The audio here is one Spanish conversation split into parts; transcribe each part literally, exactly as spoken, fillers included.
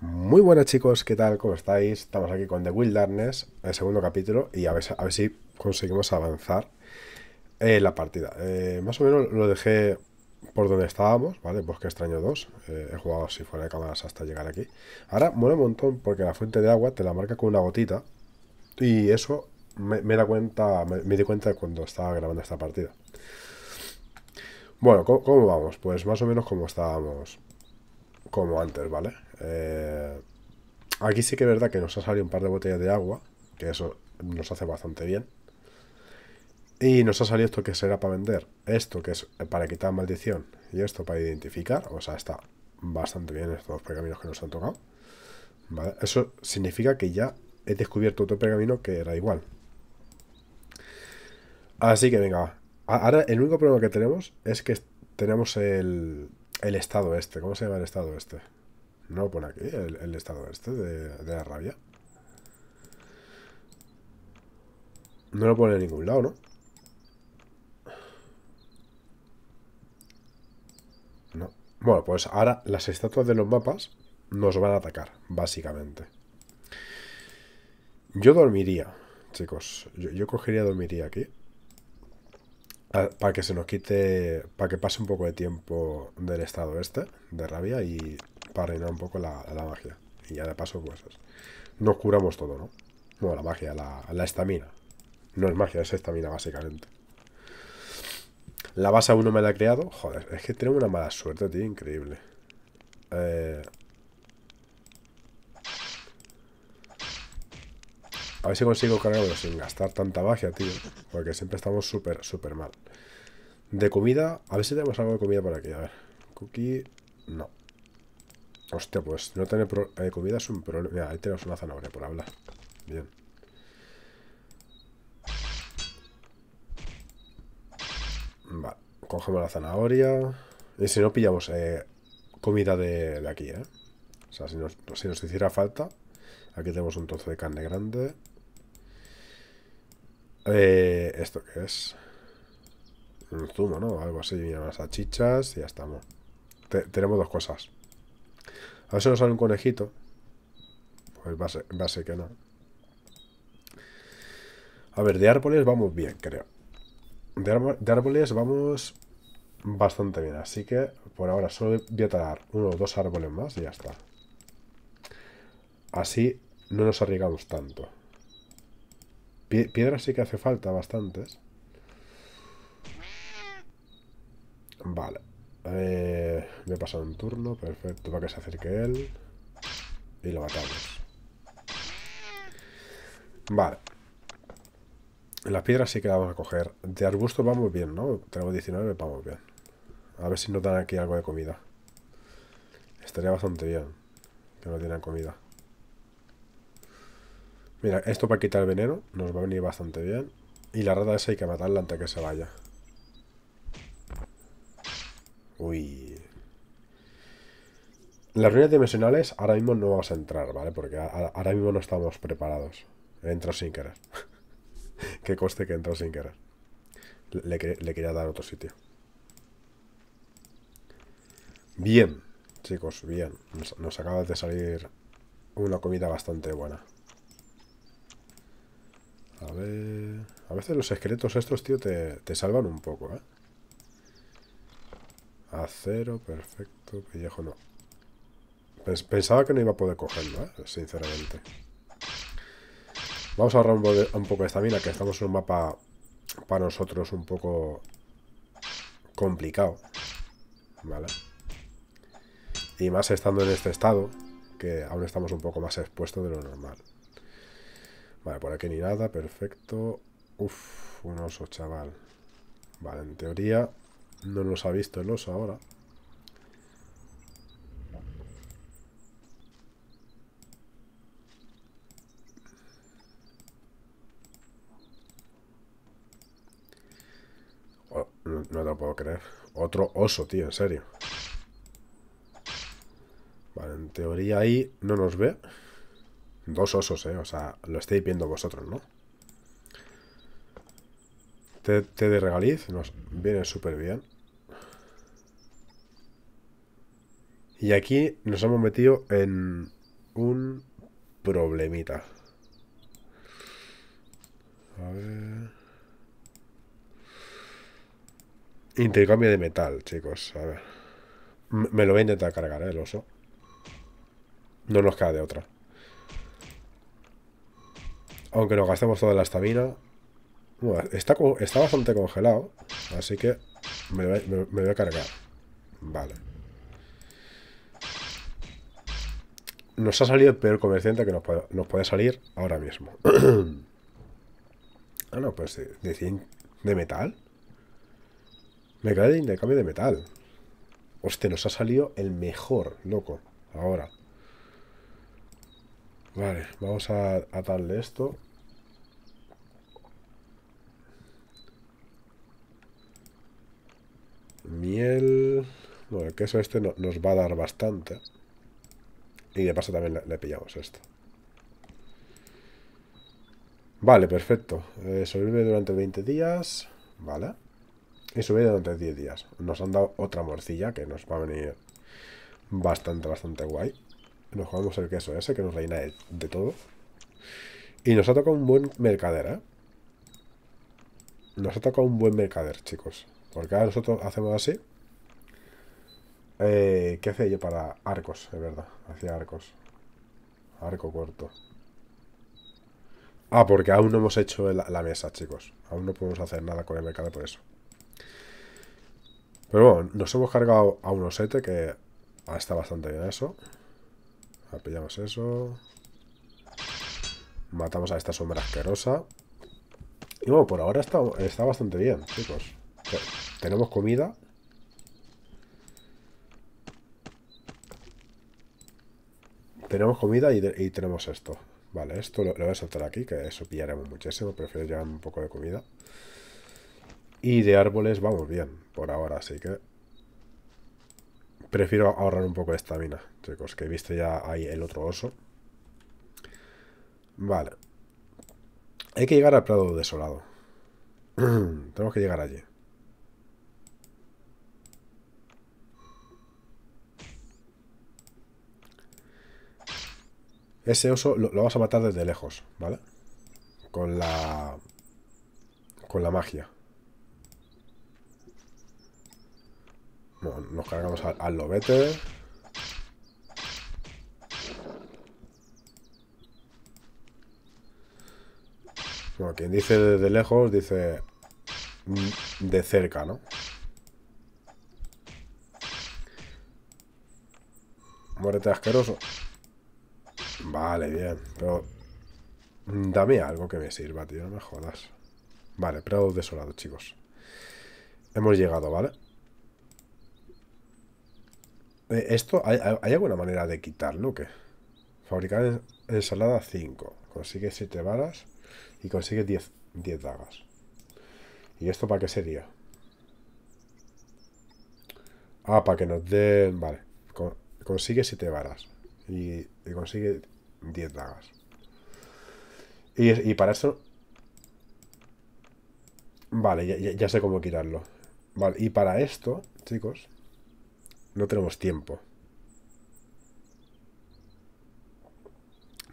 Muy buenas chicos, ¿qué tal? ¿Cómo estáis? Estamos aquí con The Wild Darkness, el segundo capítulo, y a ver, a ver si conseguimos avanzar eh, la partida. Eh, más o menos lo dejé por donde estábamos, ¿vale? Bosque Extraño dos, eh, he jugado así fuera de cámaras hasta llegar aquí. Ahora mola un montón porque la fuente de agua te la marca con una gotita, y eso me, me da cuenta, me, me di cuenta de cuando estaba grabando esta partida. Bueno, ¿cómo, cómo vamos? Pues más o menos como estábamos, como antes, ¿vale? Eh, aquí sí que es verdad que nos ha salido un par de botellas de agua, que eso nos hace bastante bien. Y nos ha salido esto que será para vender, esto que es para quitar maldición y esto para identificar. O sea, está bastante bien estos dos pergaminos que nos han tocado, ¿vale? Eso significa que ya he descubierto otro pergamino que era igual. Así que venga, ahora el único problema que tenemos es que tenemos el, el estado este. ¿Cómo se llama el estado este? No lo pone aquí, el, el estado este de, de la rabia. No lo pone en ningún lado, ¿no? No. Bueno, pues ahora las estatuas de los mapas nos van a atacar, básicamente. Yo dormiría, chicos. Yo, yo cogería, dormiría aquí. Para que se nos quite, para que pase un poco de tiempo del estado este, de rabia, y para reinar un poco la, la magia. Y ya de paso, pues nos curamos todo, ¿no? No, la magia, la, la estamina. No es magia, es estamina, básicamente. La base uno me la he creado. Joder, es que tengo una mala suerte, tío, increíble. Eh... A ver si consigo cargarlo sin gastar tanta magia, tío. Porque siempre estamos súper, súper mal. De comida, a ver si tenemos algo de comida por aquí. A ver, cookie, no. Hostia, pues no tener pro... eh, comida es un problema. Mira, ahí tenemos una zanahoria por hablar. Bien. Vale, cogemos la zanahoria. Y si no, pillamos eh, comida de, de aquí, ¿eh? O sea, si nos, si nos hiciera falta. Aquí tenemos un trozo de carne grande. eh, ¿Esto qué es? Un zumo, ¿no? Algo así, mira, unas salchichas. Y ya estamos. Te, Tenemos dos cosas. A ver si nos sale un conejito. Pues va a ser, va a ser que no. A ver, de árboles vamos bien, creo. De árboles vamos bastante bien, así que por ahora solo voy a talar uno o dos árboles más y ya está. Así no nos arriesgamos tanto. Piedras sí que hace falta bastantes. Vale. Eh, me he pasado un turno, perfecto, para que se acerque él. Y lo matamos. Vale. Las piedras sí que las vamos a coger. De arbustos vamos bien, ¿no? Tenemos diecinueve, vamos bien. A ver si nos dan aquí algo de comida. Estaría bastante bien que no dieran comida. Mira, esto para quitar el veneno nos va a venir bastante bien. Y la rata esa hay que matarla antes que se vaya. Uy. Las ruinas dimensionales ahora mismo no vamos a entrar, ¿vale? Porque ahora mismo no estamos preparados. Entro sin querer. Que coste que he entrado sin querer. Le, le, le quería dar otro sitio. Bien, chicos, bien. Nos, nos acaba de salir una comida bastante buena. A ver... A veces los esqueletos estos, tío, te, te salvan un poco, ¿eh? Acero, perfecto. Pellejo no. Pensaba que no iba a poder cogerlo, ¿eh? Sinceramente. Vamos a ahorrar un, de, un poco de estamina, que estamos en un mapa para nosotros un poco complicado, ¿vale? Y más estando en este estado, que aún estamos un poco más expuestos de lo normal. Vale, por aquí ni nada, perfecto. Uf, un oso, chaval. Vale, en teoría no nos ha visto el oso ahora. No, no te lo puedo creer. Otro oso, tío, en serio. Vale, en teoría ahí no nos ve. Dos osos, eh. O sea, lo estáis viendo vosotros, ¿no? Te, te de regaliz nos viene súper bien. Y aquí nos hemos metido en, un problemita. A ver. Intercambio de metal, chicos. A ver. M me lo voy a intentar cargar, ¿eh? El oso. No nos queda de otra. Aunque nos gastemos toda la estamina. Bueno, está, está bastante congelado. Así que me lo voy, me, me voy a cargar. Vale. Nos ha salido el peor comerciante que nos puede, nos puede salir ahora mismo. Ah, no, pues de, de, de metal. Me cae de intercambio de metal. Hostia, nos ha salido el mejor, loco. Ahora. Vale, vamos a atarle esto. Miel. Bueno, el queso este no, nos va a dar bastante. Y de paso también le, le pillamos esto. Vale, perfecto. Eh, sobrevive durante veinte días. Vale. Y sobrevive durante diez días. Nos han dado otra morcilla que nos va a venir bastante, bastante guay. Nos jugamos el queso ese que nos reina de, de todo. Y nos ha tocado un buen mercader, ¿eh? Nos ha tocado un buen mercader, chicos. Porque ahora nosotros hacemos así. Eh, ¿Qué hacía yo para arcos? Es verdad, hacía arcos. Arco corto. Ah, porque aún no hemos hecho la, la mesa, chicos. Aún no podemos hacer nada con el mercado por eso. Pero bueno, nos hemos cargado a un osete que está bastante bien eso. Pillamos eso. Matamos a esta sombra asquerosa. Y bueno, por ahora está, está bastante bien, chicos. Tenemos comida. Tenemos comida y, de, y tenemos esto. Vale, esto lo, lo voy a soltar aquí, que eso pillaremos muchísimo. Prefiero llevar un poco de comida. Y de árboles vamos bien, por ahora, así que... Prefiero ahorrar un poco de estamina, chicos, que he visto ya ahí el otro oso. Vale. Hay que llegar al Prado Desolado. Tenemos que llegar allí. Ese oso lo, lo vamos a matar desde lejos, ¿vale? Con la... Con la magia. Bueno, nos cargamos al, al lobete. Bueno, quien dice desde lejos, dice... De cerca, ¿no? Muérete asqueroso. Vale, bien, pero... Dame algo que me sirva, tío, no me jodas. Vale, Prado Desolado, chicos. Hemos llegado, ¿vale? Eh, esto, ¿hay, ¿hay alguna manera de quitarlo o qué? Fabricar ensalada cinco. Consigue siete varas y consigue diez dagas. ¿Y esto para qué sería? Ah, para que nos den... Vale, con, consigue siete varas y, y consigue... diez dagas. Y, y para eso... Vale, ya, ya, ya sé cómo quitarlo. Vale, y para esto, chicos, no tenemos tiempo.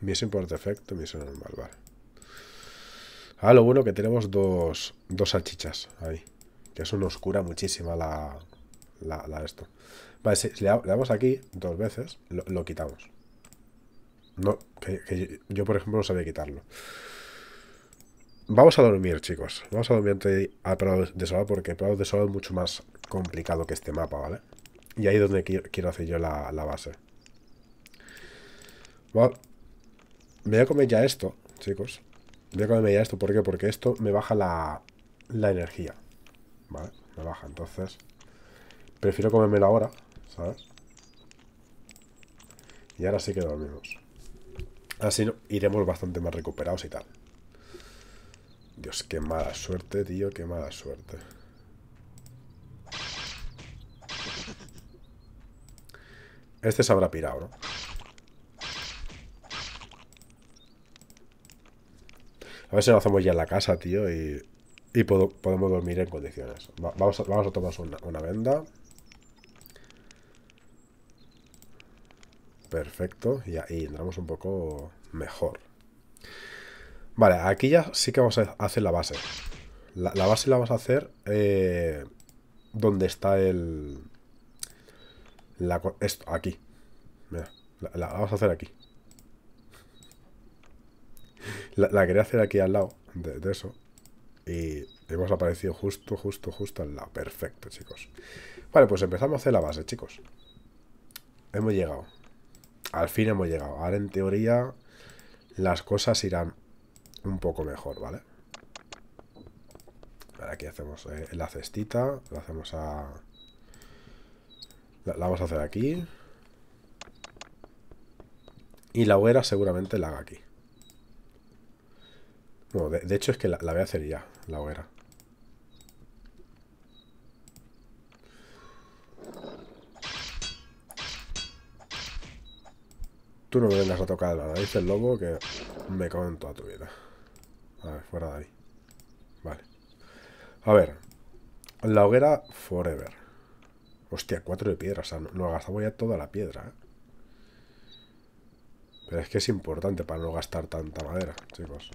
Misión por defecto, misión normal, vale. Ah, lo bueno que tenemos dos, dos salchichas ahí. Que eso nos cura muchísimo la, la, la esto. Vale, si le damos aquí dos veces, lo, lo quitamos. No, que, que yo, por ejemplo, no sabía quitarlo. Vamos a dormir, chicos. Vamos a dormir al Prado Desolado, porque el Prado Desolado es mucho más complicado que este mapa, ¿vale? Y ahí es donde quiero, quiero hacer yo la, la base. Bueno, me voy a comer ya esto, chicos. Me voy a comer ya esto, ¿por qué? Porque esto me baja la, la energía, ¿vale? Me baja, entonces prefiero comérmelo ahora, ¿sabes? Y ahora sí que dormimos. Así no, iremos bastante más recuperados y tal. Dios, qué mala suerte, tío, qué mala suerte. Este se habrá pirado, ¿no? A ver si lo hacemos ya en la casa, tío, y, y pod podemos dormir en condiciones. Va vamos, a, vamos a tomar una, una venda. Perfecto, y ahí entramos un poco mejor. Vale, aquí ya sí que vamos a hacer la base. La, la base la vas a hacer eh, donde está el... La, esto, aquí. Mira, la, la vamos a hacer aquí. La, la quería hacer aquí al lado de, de eso. Y hemos aparecido justo, justo, justo al lado. Perfecto, chicos. Vale, pues empezamos a hacer la base, chicos. Hemos llegado. Al fin hemos llegado. Ahora, en teoría, las cosas irán un poco mejor, ¿vale? Ahora aquí hacemos eh, la cestita. La hacemos a... La, la vamos a hacer aquí. Y la hoguera seguramente la haga aquí. No, de, de hecho es que la, la voy a hacer ya, la hoguera. Tú no me vengas a tocar la nariz del lobo, que me cago en toda tu vida. A ver, fuera de ahí. Vale. A ver. La hoguera forever. Hostia, cuatro de piedra. O sea, nos gastamos ya toda la piedra, ¿eh? Pero es que es importante para no gastar tanta madera, chicos.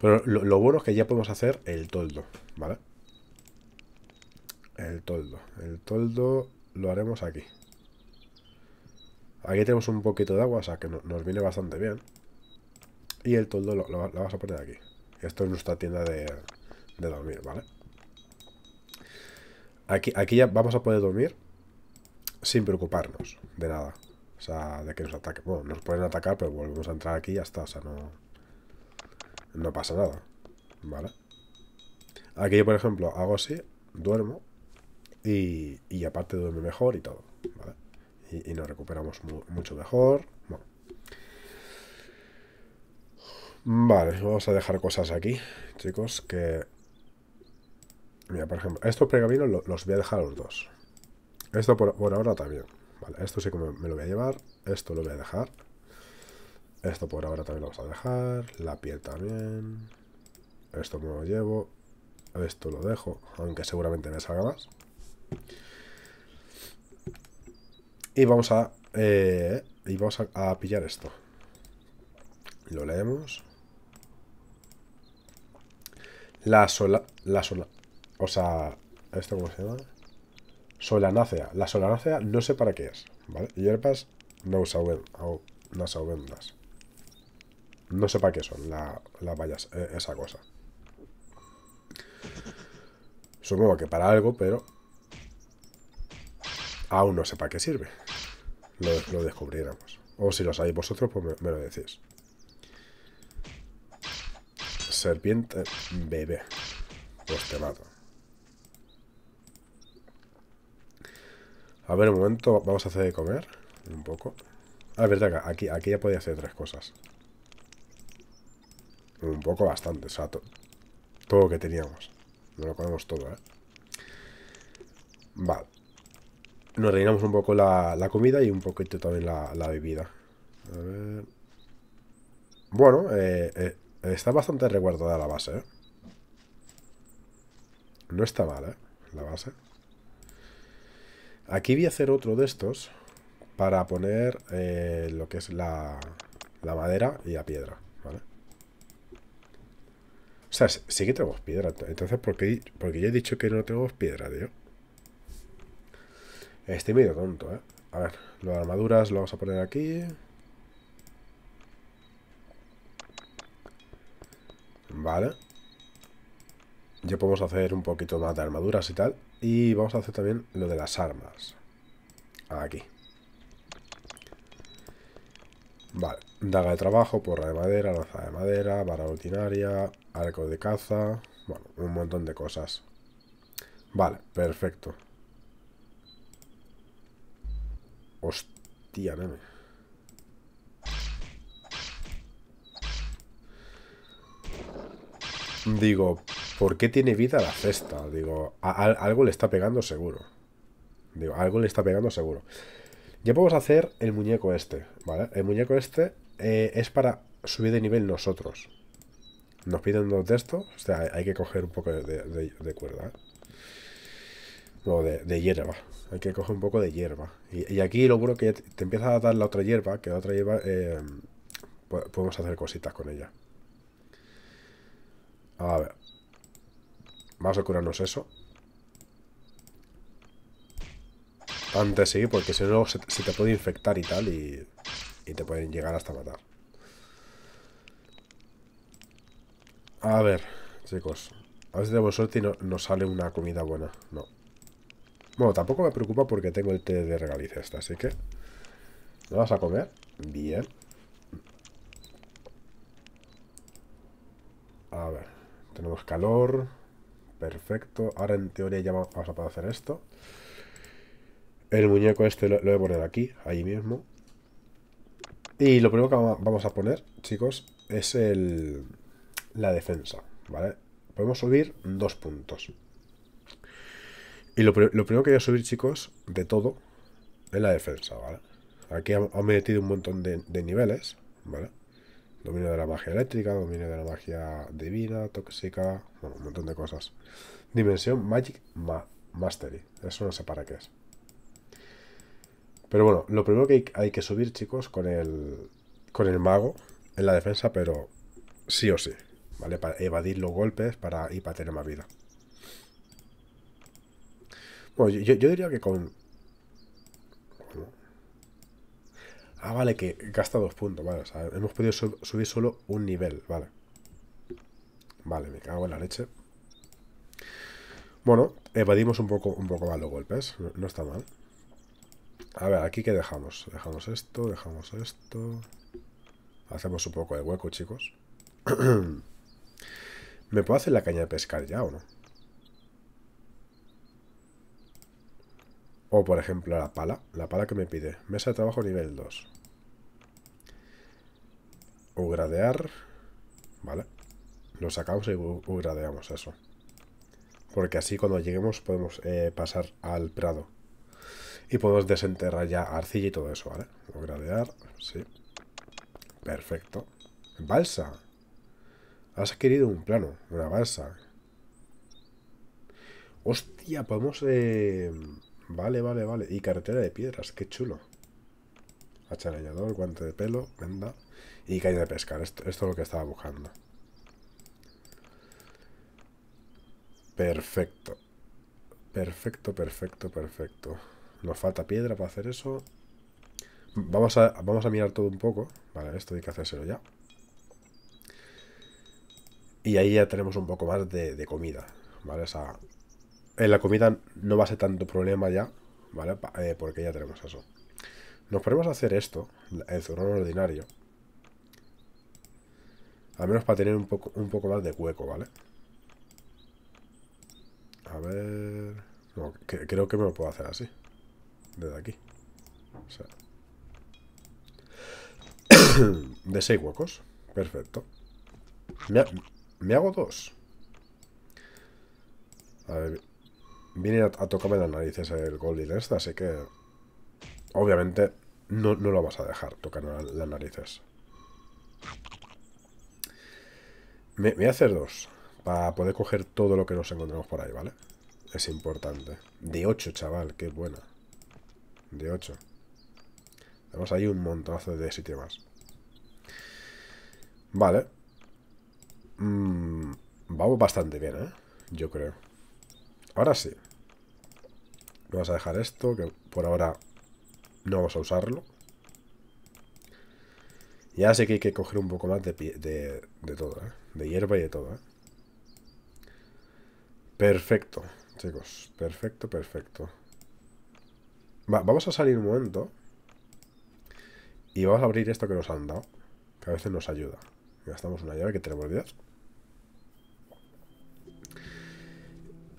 Pero lo, lo bueno es que ya podemos hacer el toldo, ¿vale? El toldo. El toldo lo haremos aquí. Aquí tenemos un poquito de agua, o sea que no, nos viene bastante bien. Y el toldo lo, lo, lo vas a poner aquí. Esto es nuestra tienda de, de dormir, ¿vale? Aquí, aquí ya vamos a poder dormir sin preocuparnos de nada. O sea, de que nos ataquen. Bueno, nos pueden atacar, pero volvemos a entrar aquí y ya está. O sea, no, no pasa nada, ¿vale? Aquí yo, por ejemplo, hago así, duermo. Y, y aparte duerme mejor y todo, ¿vale? Y, y nos recuperamos mu mucho mejor. Bueno. Vale, vamos a dejar cosas aquí, chicos, que... Mira, por ejemplo, estos pergaminos lo, los voy a dejar a los dos. Esto por, por ahora también. Vale, esto sí que me, me lo voy a llevar. Esto lo voy a dejar. Esto por ahora también lo vamos a dejar. La piel también. Esto me lo llevo. Esto lo dejo, aunque seguramente me salga más. Y vamos a eh, y vamos a, a pillar esto. Lo leemos. La sola... La sola... O sea... ¿Esto cómo se llama? Solanacea. La solanacea no sé para qué es, ¿vale? Hierbas no saben... No saben las. No sé para qué son la, las bayas, eh, esa cosa. Supongo que para algo, pero... Aún no sé para qué sirve. Lo, lo descubriéramos. O si lo sabéis vosotros, pues me, me lo decís. Serpiente bebé. Pues te mato. A ver, un momento. Vamos a hacer de comer. Un poco. Ah, es verdad que aquí, aquí ya podía hacer tres cosas. Un poco bastante. O sea, to, todo lo que teníamos. No lo comemos todo, ¿eh? Vale. Nos rellenamos un poco la, la comida y un poquito también la, la bebida. A ver. Bueno, eh, eh, está bastante resguardada la base, ¿eh? No está mal, ¿eh? La base. Aquí voy a hacer otro de estos para poner eh, lo que es la, la madera y la piedra, ¿vale? O sea, sí que tenemos piedra. Entonces, ¿por qué? Porque yo he dicho que no tenemos piedra, tío. Estoy medio tonto, ¿eh? A ver, las armaduras lo vamos a poner aquí. Vale. Ya podemos hacer un poquito más de armaduras y tal. Y vamos a hacer también lo de las armas. Aquí. Vale. Daga de trabajo, porra de madera, lanza de madera, vara rutinaria, arco de caza. Bueno, un montón de cosas. Vale, perfecto. Hostia, nene. Digo, ¿por qué tiene vida la cesta? Digo, a, a, algo le está pegando seguro. Digo, algo le está pegando seguro. Ya podemos hacer el muñeco este, ¿vale? El muñeco este eh, es para subir de nivel nosotros. Nos piden dos de estos. O sea, hay que coger un poco de, de, de cuerda, ¿eh? No, de, de hierba. Hay que coger un poco de hierba. Y, y aquí lo bueno que te empieza a dar la otra hierba, que la otra hierba eh, podemos hacer cositas con ella. A ver. Vamos a curarnos eso. Antes sí, porque si no se, se te puede infectar y tal, y, y te pueden llegar hasta matar. A ver, chicos. A ver si tenemos suerte y no, nos sale una comida buena. No. Bueno, tampoco me preocupa porque tengo el té de regaliz esta, así que... ¿No vas a comer? Bien. A ver. Tenemos calor. Perfecto. Ahora en teoría ya vamos a poder hacer esto. El muñeco este lo, lo voy a poner aquí, ahí mismo. Y lo primero que vamos a poner, chicos, es el... la defensa, ¿vale? Podemos subir dos puntos. Y lo, lo primero que voy a subir, chicos, de todo, es la defensa, ¿vale? Aquí han metido un montón de, de niveles, ¿vale? Dominio de la magia eléctrica, dominio de la magia divina, tóxica, bueno, un montón de cosas. Dimensión Magic Ma Mastery. Eso no sé para qué es. Pero bueno, lo primero que hay, hay que subir, chicos, con el, con el mago, en la defensa, pero sí o sí. ¿Vale? Para evadir los golpes para, y para tener más vida. Bueno, yo, yo diría que con... Ah, vale, que gasta dos puntos, vale. O sea, hemos podido sub, subir solo un nivel, vale. Vale, me cago en la leche. Bueno, evadimos un poco, un poco más los golpes. No, no está mal. A ver, aquí que dejamos. Dejamos esto, dejamos esto. Hacemos un poco de hueco, chicos. ¿Me puedo hacer la caña de pescar ya o no? O por ejemplo la pala. La pala que me pide. Mesa de trabajo nivel dos. Ugradear. Vale. Lo sacamos y ugradeamos eso. Porque así cuando lleguemos podemos eh, pasar al prado. Y podemos desenterrar ya arcilla y todo eso, ¿vale? Ugradear. Sí. Perfecto. Balsa. Has adquirido un plano, una balsa. Hostia, podemos... Eh... Vale, vale, vale. Y carretera de piedras, qué chulo. Acharañador, guante de pelo, venda. Y caña de pescar, esto, esto es lo que estaba buscando. Perfecto. Perfecto, perfecto, perfecto. Nos falta piedra para hacer eso. Vamos a, vamos a mirar todo un poco. Vale, esto hay que hacérselo ya. Y ahí ya tenemos un poco más de, de comida, ¿vale? O sea, en la comida no va a ser tanto problema ya, ¿vale? Eh, porque ya tenemos eso. Nos podemos hacer esto, el zurrón ordinario. Al menos para tener un poco, un poco más de hueco, ¿vale? A ver... No, que, creo que me lo puedo hacer así. Desde aquí. O sea... de seis huecos. Perfecto. Me ha... Me hago dos. A ver. Viene a, a tocarme las narices el goblin este, así que... Obviamente no, no lo vas a dejar tocar las narices. Me, me voy a hacer dos. Para poder coger todo lo que nos encontremos por ahí, ¿vale? Es importante. De ocho, chaval, qué buena. De ocho. Tenemos ahí un montonazo de sitio más. Vale. Mm, vamos bastante bien, ¿eh? Yo creo. Ahora sí. Vamos a dejar esto, que por ahora no vamos a usarlo. Y ahora sí que hay que coger un poco más de, de, de todo, ¿eh? De hierba y de todo, ¿eh? Perfecto, chicos. Perfecto, perfecto. Va, vamos a salir un momento. Y vamos a abrir esto que nos han dado. Que a veces nos ayuda. Gastamos una llave que tenemos diez.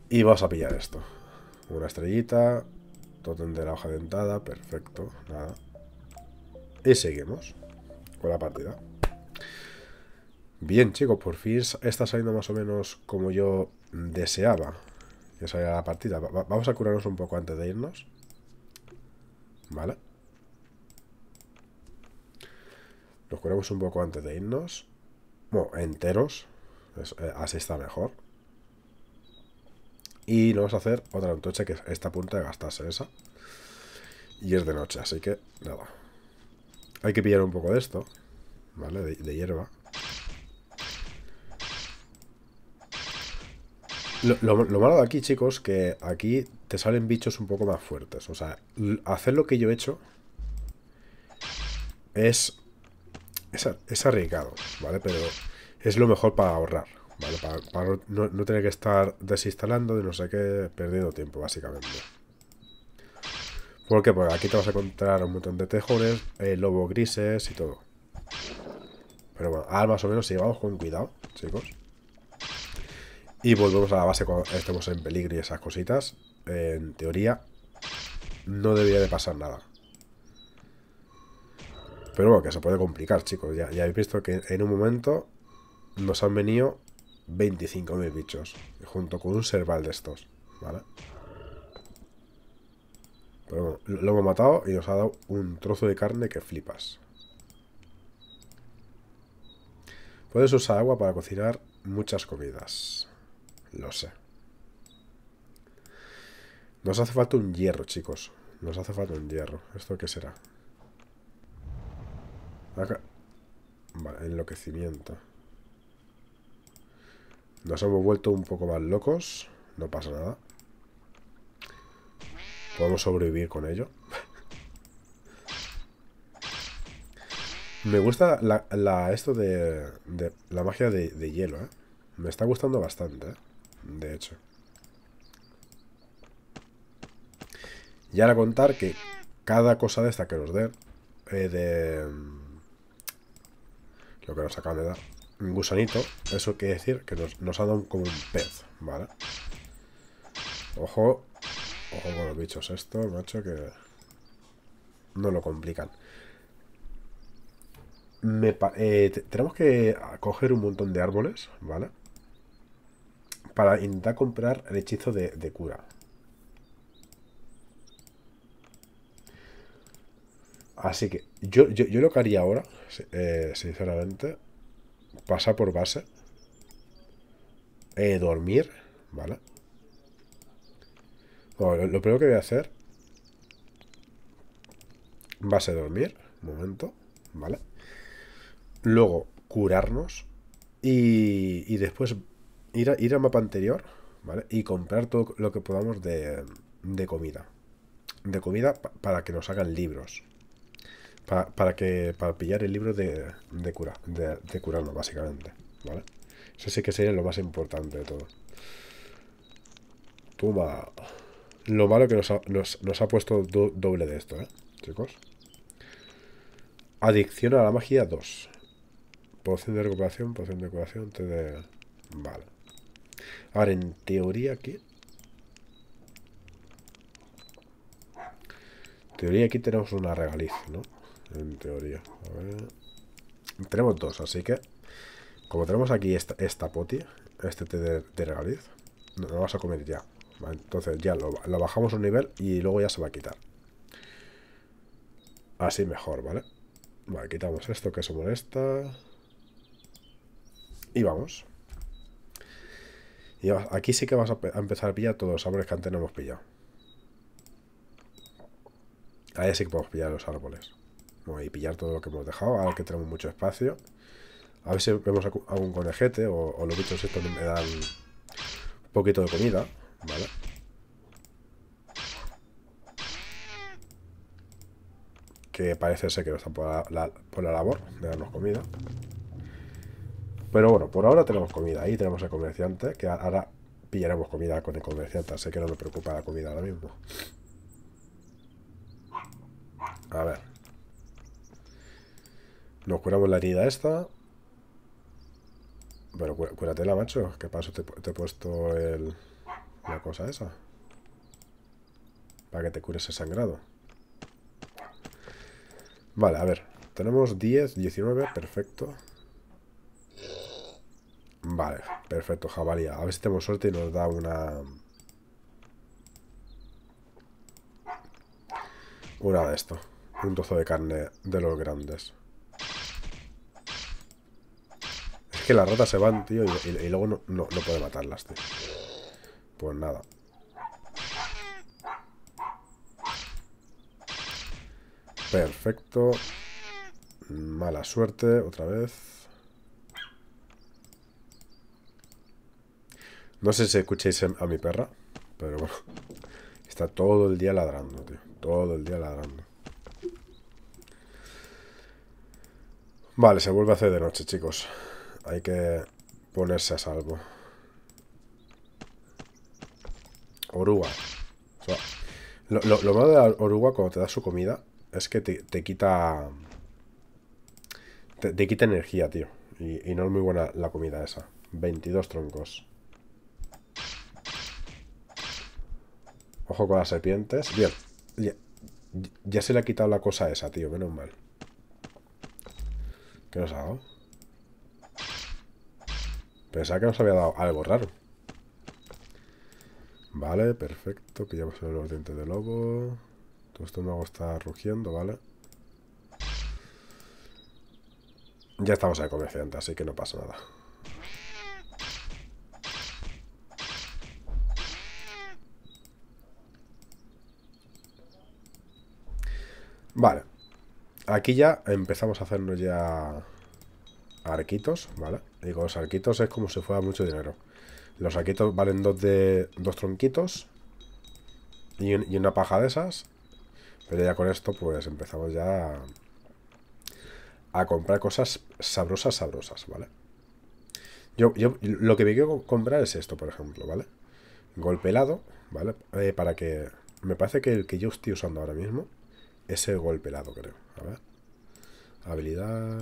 Y vamos a pillar esto. Una estrellita. Totem de la hoja dentada. Perfecto. Nada. Y seguimos con la partida. Bien, chicos. Por fin está saliendo más o menos como yo deseaba que saliera la partida. Va- vamos a curarnos un poco antes de irnos. Vale. Nos curamos un poco antes de irnos. Bueno, enteros. Así está mejor. Y le vamos a hacer otra antorcha, que está a punto de gastarse esa. Y es de noche, así que nada. Hay que pillar un poco de esto, ¿vale? De, de hierba. Lo, lo, lo malo de aquí, chicos, que aquí te salen bichos un poco más fuertes. O sea, hacer lo que yo he hecho es, es, es arriesgado, ¿vale? Pero es lo mejor para ahorrar, ¿vale? Para, para no, no tener que estar desinstalando de no sé qué, perdiendo tiempo, básicamente. ¿Por qué? Porque aquí te vas a encontrar un montón de tejones, eh, lobos grises y todo. Pero bueno, ahora más o menos si vamos con cuidado, chicos. Y volvemos a la base cuando estemos en peligro y esas cositas. En teoría, no debería de pasar nada. Pero bueno, que se puede complicar, chicos. Ya, ya habéis visto que en un momento nos han venido veinticinco mil bichos. Junto con un serval de estos, ¿vale? Pero bueno, lo hemos matado y nos ha dado un trozo de carne que flipas. Puedes usar agua para cocinar muchas comidas. Lo sé. Nos hace falta un hierro, chicos. Nos hace falta un hierro. ¿Esto qué será? Acá. Vale, enloquecimiento. Nos hemos vuelto un poco más locos. No pasa nada. Podemos sobrevivir con ello. Me gusta la, la, esto de, de la magia de, de hielo, ¿eh? Me está gustando bastante, ¿eh? De hecho. Y ahora contar que cada cosa de esta que nos den, eh, de lo que nos acaban de dar, un gusanito, eso quiere decir que nos, nos ha dado como un pez, ¿vale? Ojo, ojo con los bichos estos, macho, que no lo complican. Me eh, tenemos que coger un montón de árboles, ¿vale? Para intentar comprar el hechizo de, de cura. Así que yo, yo, yo lo que haría ahora, eh, sinceramente, pasar por base, eh, dormir, ¿vale? Bueno, lo, lo primero que voy a hacer, base dormir, un momento, ¿vale? Luego curarnos y, y después ir, a, ir al mapa anterior, ¿vale? Y comprar todo lo que podamos de, de comida. De comida pa, para que nos hagan libros. Para, para que para pillar el libro de, de, cura, de, de curarnos, básicamente, ¿vale? Eso sí que sería lo más importante de todo. Toma. Lo malo que nos ha, nos, nos ha puesto do, doble de esto, ¿eh? Chicos. Adicción a la magia dos. Poción de recuperación, poción de curación, te de... Vale. Ahora, en teoría aquí... En teoría aquí tenemos una regaliz, ¿no? En teoría. A ver... Tenemos dos, así que... Como tenemos aquí esta, esta poti, este té de, de regaliz, nos lo vamos a comer ya. ¿Vale? Entonces ya lo, lo bajamos un nivel y luego ya se va a quitar. Así mejor, ¿vale? Vale, quitamos esto que se molesta... Y vamos. Y aquí sí que vas a empezar a pillar todos los árboles que antes no hemos pillado. Ahí sí que podemos pillar los árboles. Bueno, y pillar todo lo que hemos dejado, ahora que tenemos mucho espacio. A ver si vemos algún conejete o, o los bichos estos me dan un poquito de comida, ¿vale? Que parece ser que no están por la, la, por la labor de darnos comida. Pero bueno, por ahora tenemos comida. Ahí tenemos el comerciante, que ahora pillaremos comida con el comerciante. Así que no me preocupa la comida ahora mismo. A ver. Nos curamos la herida esta. Bueno, cúratela, macho. Que paso te, te he puesto el, la cosa esa. Para que te cures el sangrado. Vale, a ver. Tenemos diez, diecinueve. Perfecto. Vale, perfecto, jabalí. A ver si tenemos suerte y nos da una... Una de esto. Un trozo de carne de los grandes. Es que las ratas se van, tío, y, y, y luego no, no, no puede matarlas, tío. Pues nada. Perfecto. Mala suerte, otra vez. No sé si escucháis a mi perra, pero bueno. Está todo el día ladrando, tío. Todo el día ladrando. Vale, se vuelve a hacer de noche, chicos. Hay que ponerse a salvo. Oruga. O sea, lo, lo, lo malo de la oruga cuando te da su comida es que te, te quita... Te, te quita energía, tío. Y, y no es muy buena la comida esa. veintidós troncos. Ojo con las serpientes. Bien. Ya, ya se le ha quitado la cosa esa, tío. Menos mal. ¿Qué nos ha dado? Pensaba que nos había dado algo raro. Vale, perfecto. Pillamos los dientes de lobo. Todo esto no está rugiendo, ¿vale? Ya estamos al comerciante, así que no pasa nada. Vale, aquí ya empezamos a hacernos ya arquitos, ¿vale? Digo, los arquitos es como si fuera mucho dinero. Los arquitos valen dos de dos tronquitos y, un, y una paja de esas. Pero ya con esto pues empezamos ya a, a comprar cosas sabrosas, sabrosas, ¿vale? Yo, yo lo que me quiero comprar es esto, por ejemplo, ¿vale? Golpe helado, ¿vale? Eh, para que... Me parece que el que yo estoy usando ahora mismo... Ese golpe helado, creo. A ver. Habilidad.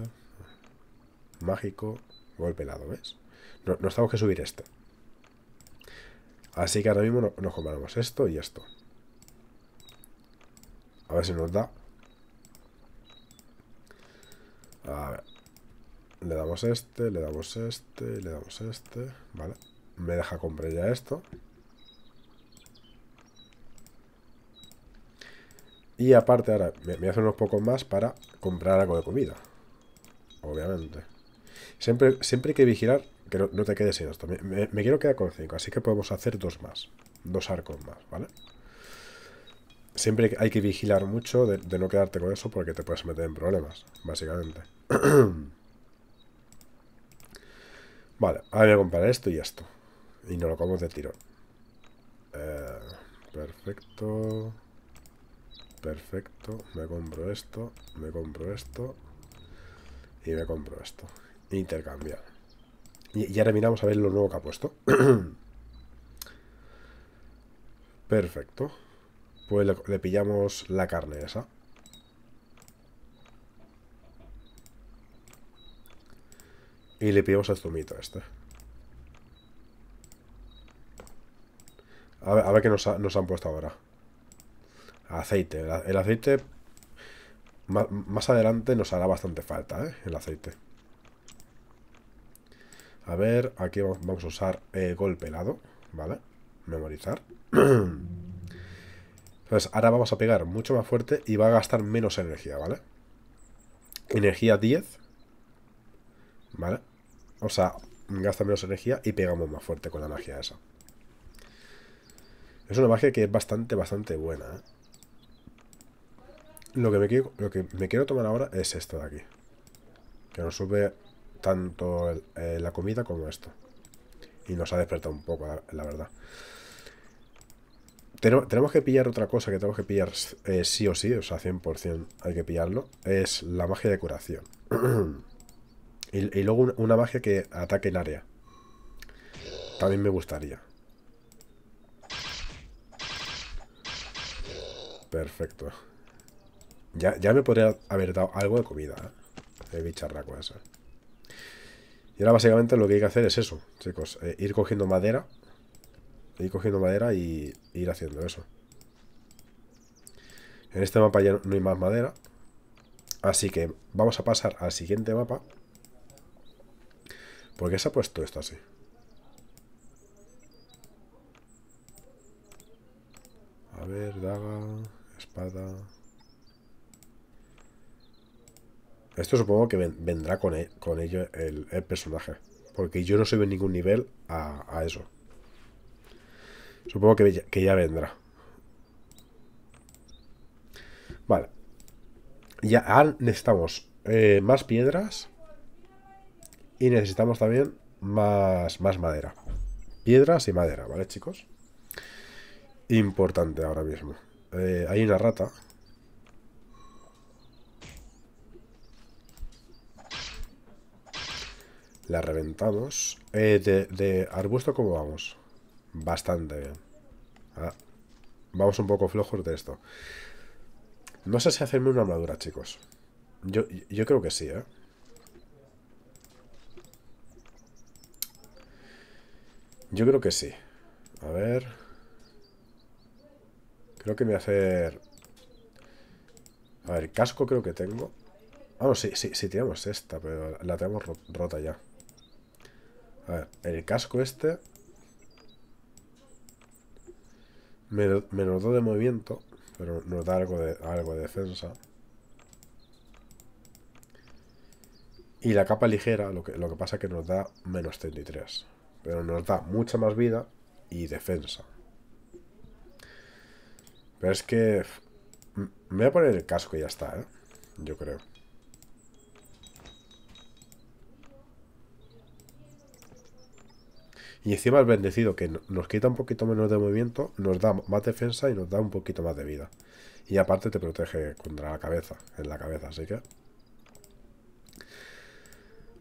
Mágico. Golpe helado, ¿ves? No, nos tenemos que subir este. Así que ahora mismo no, nos compramos esto y esto. A ver si nos da. A ver. Le damos este, le damos este, le damos este. Vale. Me deja comprar ya esto. Y aparte ahora me voy a hacer unos pocos más para comprar algo de comida. Obviamente. Siempre, siempre hay que vigilar que no, no te quedes sin esto. Me, me, me quiero quedar con cinco, así que podemos hacer dos más. Dos arcos más, ¿vale? Siempre hay que vigilar mucho de, de no quedarte con eso porque te puedes meter en problemas, básicamente. Vale, ahora voy a comprar esto y esto. Y nos lo comemos de tirón. Eh, perfecto. Perfecto, me compro esto, me compro esto y me compro esto. Intercambiar. Y, y ahora miramos a ver lo nuevo que ha puesto. Perfecto. Pues le, le pillamos la carne esa. Y le pillamos el zumito este. A ver, a ver qué nos, ha, nos han puesto ahora. Aceite. El aceite más adelante nos hará bastante falta, ¿eh? El aceite. A ver, aquí vamos a usar eh, golpe helado, ¿vale? Memorizar. Entonces, ahora vamos a pegar mucho más fuerte y va a gastar menos energía, ¿vale? Energía diez, ¿vale? O sea, gasta menos energía y pegamos más fuerte con la magia esa. Es una magia que es bastante, bastante buena, ¿eh? Lo que, me quiero, lo que me quiero tomar ahora es esto de aquí. Que nos sube tanto el, eh, la comida como esto. Y nos ha despertado un poco, la, la verdad. Ten, tenemos que pillar otra cosa que tenemos que pillar eh, sí o sí. O sea, cien por cien hay que pillarlo. Es la magia de curación. y, y luego una, una magia que ataque en área. También me gustaría. Perfecto. Ya, ya me podría haber dado algo de comida, ¿eh? El bicharraco ese. Y ahora básicamente lo que hay que hacer es eso, chicos. Eh, ir cogiendo madera. Ir cogiendo madera y ir haciendo eso. En este mapa ya no hay más madera. Así que vamos a pasar al siguiente mapa. ¿Por qué se ha puesto esto así? A ver, daga, espada... Esto supongo que ven, vendrá con, el, con ello el, el personaje. Porque yo no subo ningún nivel a, a eso. Supongo que ya, que ya vendrá. Vale. Ya ahora necesitamos eh, más piedras. Y necesitamos también más, más madera. Piedras y madera, ¿vale, chicos? Importante ahora mismo. Eh, hay una rata. La reventamos. Eh, de, de arbusto, ¿cómo vamos? Bastante bien. Ah, vamos un poco flojos de esto. No sé si hacerme una armadura, chicos. Yo, yo creo que sí, ¿eh? Yo creo que sí. A ver. Creo que me voy a hacer... A ver, casco creo que tengo. Ah, no, sí, sí, sí, tenemos esta, pero la tenemos rota ya. A ver, el casco este... Me, me nos da de movimiento, pero nos da algo de, algo de defensa. Y la capa ligera, lo que, lo que pasa es que nos da menos treinta y tres. Pero nos da mucha más vida y defensa. Pero es que... Me voy a poner el casco y ya está, ¿eh? Yo creo. Y encima el bendecido, que nos quita un poquito menos de movimiento, nos da más defensa y nos da un poquito más de vida. Y aparte te protege contra la cabeza, en la cabeza, así que...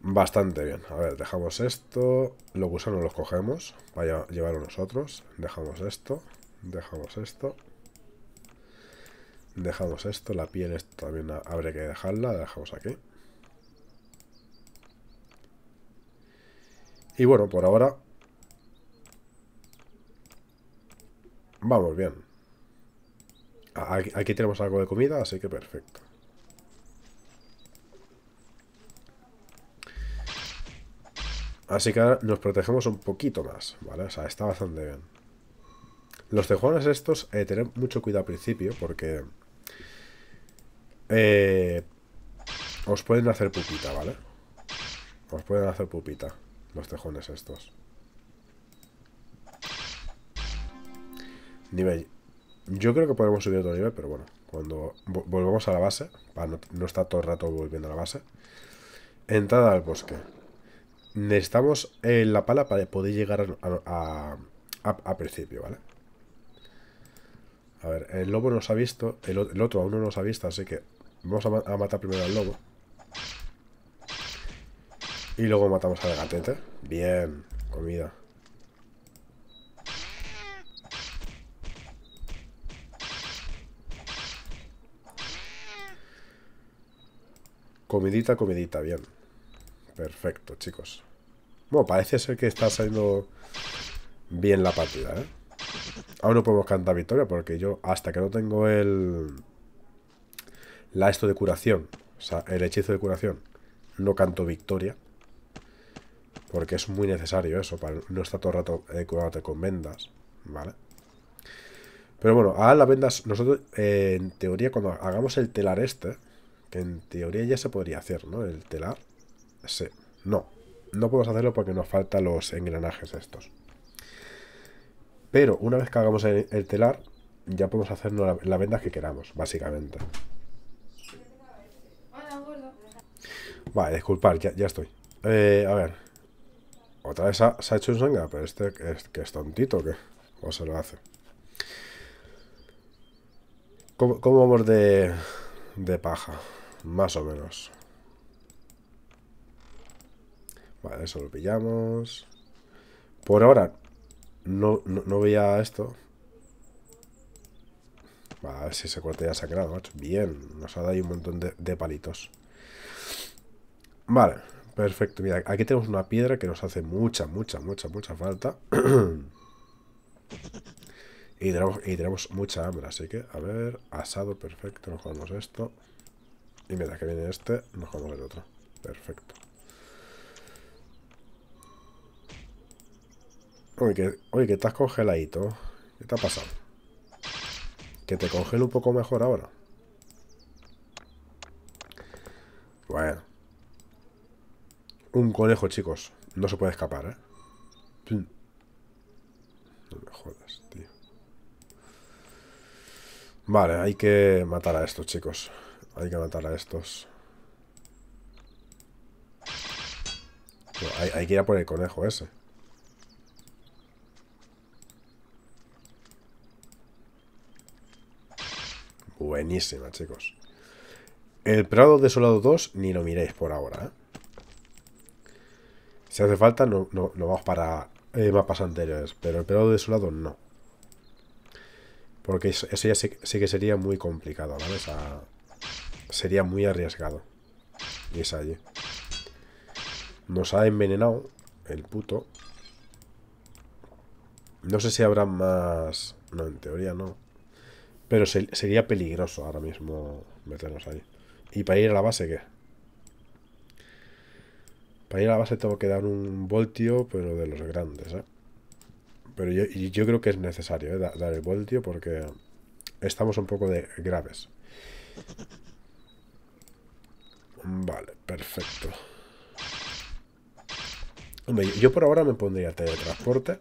Bastante bien. A ver, dejamos esto. Los gusanos los cogemos para llevarlo nosotros. Dejamos esto. Dejamos esto. Dejamos esto. La piel esto también habrá que dejarla. La dejamos aquí. Y bueno, por ahora... Vamos bien. Aquí, aquí tenemos algo de comida, así que perfecto. Así que ahora nos protegemos un poquito más, ¿vale? O sea, está bastante bien. Los tejones estos, eh, tener mucho cuidado al principio porque... Eh, os pueden hacer pupita, ¿vale? Os pueden hacer pupita los tejones estos. Nivel. Yo creo que podemos subir otro nivel, pero bueno, cuando volvamos a la base, para no, no estar todo el rato volviendo a la base. Entrada al bosque. Necesitamos eh, la pala para poder llegar a, a, a, a principio, ¿vale? A ver, el lobo nos ha visto, el, el otro aún no nos ha visto, así que vamos a, ma a matar primero al lobo. Y luego matamos al gatete. Bien, comida. Comidita, comidita, bien. Perfecto, chicos. Bueno, parece ser que está saliendo bien la partida, ¿eh? Aún no podemos cantar victoria porque yo, hasta que no tengo el... La esto de curación, o sea, el hechizo de curación, no canto victoria. Porque es muy necesario eso, para no estar todo el rato eh, curándote con vendas, ¿vale? Pero bueno, ahora las vendas, nosotros, eh, en teoría, cuando hagamos el telar este... Que en teoría ya se podría hacer, ¿no? El telar. Sí. No. No podemos hacerlo porque nos faltan los engranajes estos. Pero una vez que hagamos el, el telar, ya podemos hacernos la, la venda que queramos, básicamente. Vale, disculpad, ya, ya estoy. Eh, a ver. Otra vez ha, se ha hecho un sanga, pero este es, que es tontito, ¿qué? ¿Cómo se lo hace? ¿Cómo, cómo vamos de, de paja? Más o menos. Vale, eso lo pillamos. Por ahora no, no, no veía esto. Vale, a ver si se corta ya sangrado, macho. Bien, nos ha dado ahí un montón de, de palitos. Vale, perfecto. Mira, aquí tenemos una piedra que nos hace mucha, mucha, mucha, mucha falta. Y tenemos, y tenemos mucha hambre, así que, a ver, asado, perfecto, nos jugamos esto. Y mientras que viene este, nos jugamos el otro. Perfecto. Oye, que, oye, que estás congeladito. ¿Qué te ha pasado? Que te congelo un poco mejor ahora. Bueno. Un conejo, chicos. No se puede escapar, ¿eh? No me jodas, tío. Vale, hay que matar a estos, chicos. Hay que matar a estos. No, hay, hay que ir a por el conejo ese. Buenísima, chicos. El Prado Desolado dos ni lo miréis por ahora, ¿eh? Si hace falta, no, no, no vamos para eh, mapas anteriores. Pero el Prado Desolado no. Porque eso ya sí, sí que sería muy complicado, ¿vale? O sea, sería muy arriesgado. Y es allí. Nos ha envenenado el puto. No sé si habrá más... No, en teoría no. Pero se, sería peligroso ahora mismo meternos ahí. ¿Y para ir a la base qué? Para ir a la base tengo que dar un voltio, pero de los grandes, ¿eh? Pero yo, yo creo que es necesario, ¿eh? Dar el voltio porque estamos un poco de graves. Vale, perfecto. Hombre, yo por ahora me pondría teletransporte,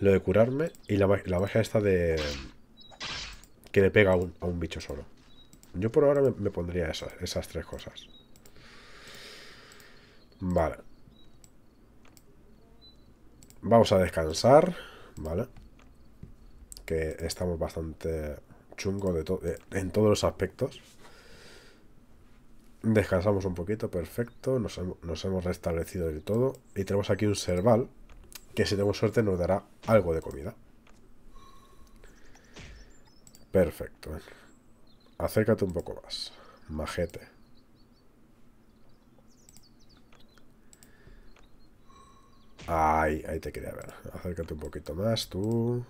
lo de curarme y la, la magia esta de... que le pega a un, a un bicho solo. Yo por ahora me, me pondría esas, esas tres cosas. Vale. Vamos a descansar, ¿vale? Que estamos bastante chungos de to de, en todos los aspectos. Descansamos un poquito, perfecto. Nos, hem nos hemos restablecido del todo. Y tenemos aquí un serval que si tenemos suerte nos dará algo de comida. Perfecto. Acércate un poco más, majete. Ahí, ahí te quería ver. Acércate un poquito más, tú.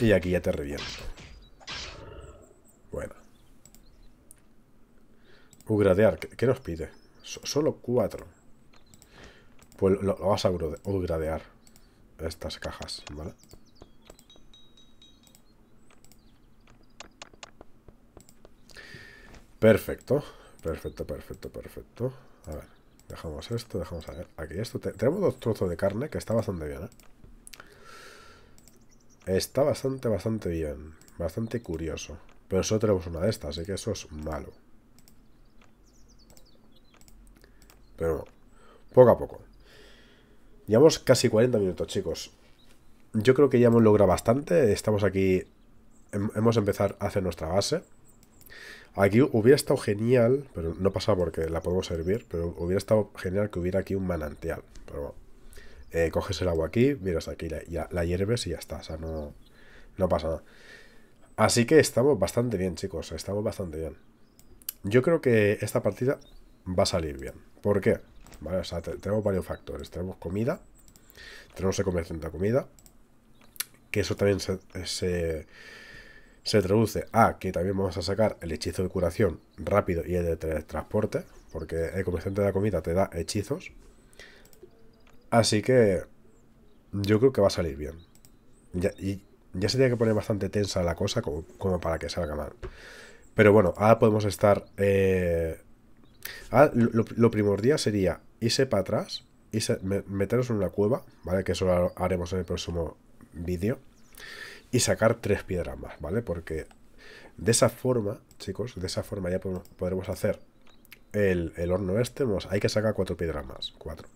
Y aquí ya te reviento. Bueno. Upgradear, ¿qué, qué nos pide? So, solo cuatro. Pues lo, lo vas a upgradear. Estas cajas, ¿vale? Perfecto, perfecto, perfecto, perfecto. A ver, dejamos esto, dejamos aquí esto. Tenemos dos trozos de carne que está bastante bien, ¿eh? Está bastante, bastante bien. Bastante curioso. Pero solo tenemos una de estas, así que eso es malo. Pero poco a poco. Llevamos casi cuarenta minutos, chicos. Yo creo que ya hemos logrado bastante. Estamos aquí... Hemos empezado a hacer nuestra base. Aquí hubiera estado genial, pero no pasa porque la podemos hervir, pero hubiera estado genial que hubiera aquí un manantial. Pero bueno, eh, coges el agua aquí, miras aquí, la, ya, la hierves y ya está, o sea, no, no pasa nada. Así que estamos bastante bien, chicos, estamos bastante bien. Yo creo que esta partida va a salir bien. ¿Por qué? Vale, o sea, te, tenemos varios factores, tenemos comida, tenemos el comerciante de comida, que eso también se... se Se traduce a que también vamos a sacar el hechizo de curación rápido y el de teletransporte, porque el comerciante de la comida te da hechizos. Así que yo creo que va a salir bien. Ya, y ya se tiene que poner bastante tensa la cosa como, como para que salga mal. Pero bueno, ahora podemos estar... Eh, ahora lo, lo primordial sería irse para atrás, irse, meternos en una cueva, ¿vale? Que eso lo haremos en el próximo vídeo. Y sacar tres piedras más, ¿vale? Porque de esa forma, chicos, de esa forma ya podemos, podremos hacer el, el horno este. Vamos, hay que sacar cuatro piedras más, cuatro.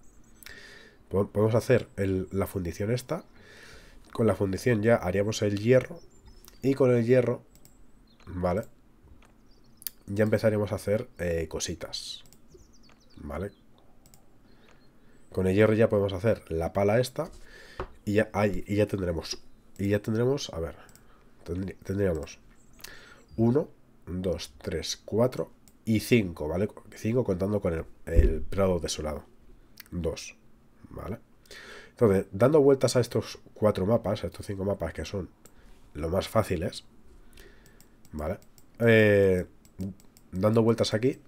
Podemos hacer el, la fundición esta. Con la fundición ya haríamos el hierro. Y con el hierro, ¿vale? Ya empezaremos a hacer eh, cositas, ¿vale? Con el hierro ya podemos hacer la pala esta. Y ya, y ya tendremos... Y ya tendremos, a ver, tendríamos uno, dos, tres, cuatro y cinco, ¿vale? cinco contando con el, el Prado Desolado. dos, ¿vale? Entonces, dando vueltas a estos cuatro mapas, a estos cinco mapas que son los más fáciles, ¿vale? Eh, dando vueltas aquí,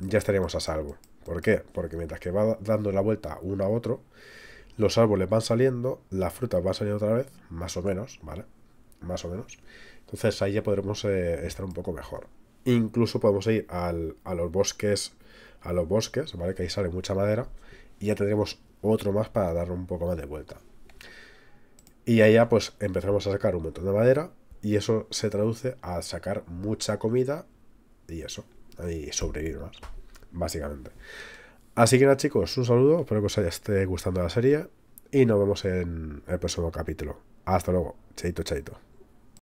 ya estaríamos a salvo. ¿Por qué? Porque mientras que va dando la vuelta uno a otro... Los árboles van saliendo, las frutas van saliendo otra vez, más o menos, ¿vale? Más o menos. Entonces ahí ya podremos eh, estar un poco mejor. Incluso podemos ir al, a los bosques, a los bosques, ¿vale? Que ahí sale mucha madera. Y ya tendremos otro más para darle un poco más de vuelta. Y ahí ya pues empezaremos a sacar un montón de madera. Y eso se traduce a sacar mucha comida y eso, y sobrevivir más, básicamente. Así que nada, chicos, un saludo, espero que os haya esté gustando la serie y nos vemos en el próximo capítulo. Hasta luego, chaito, chaito.